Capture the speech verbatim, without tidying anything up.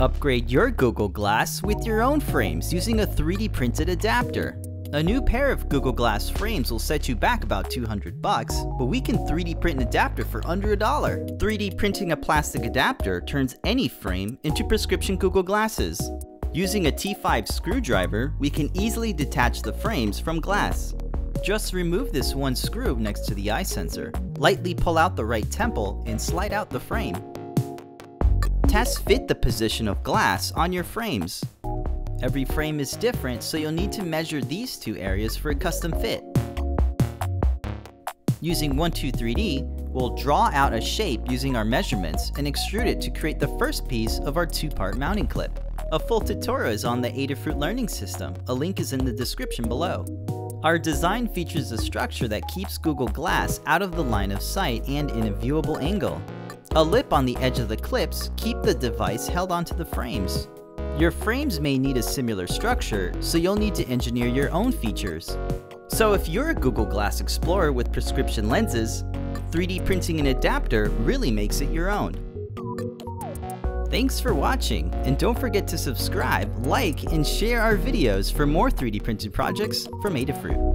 Upgrade your Google Glass with your own frames using a three D printed adapter. A new pair of Google Glass frames will set you back about two hundred bucks, but we can three D print an adapter for under a dollar. three D printing a plastic adapter turns any frame into prescription Google Glasses. Using a T five screwdriver, we can easily detach the frames from glass. Just remove this one screw next to the eye sensor, lightly pull out the right temple, and slide out the frame. Test fit the position of glass on your frames. Every frame is different, so you'll need to measure these two areas for a custom fit. Using one two three D, we'll draw out a shape using our measurements and extrude it to create the first piece of our two-part mounting clip. A full tutorial is on the Adafruit Learning System. A link is in the description below. Our design features a structure that keeps Google Glass out of the line of sight and in a viewable angle. A lip on the edge of the clips keep the device held onto the frames. Your frames may need a similar structure, so you'll need to engineer your own features. So if you're a Google Glass explorer with prescription lenses, three D printing an adapter really makes it your own. Thanks for watching, and don't forget to subscribe, like, and share our videos for more three D printed projects from Adafruit.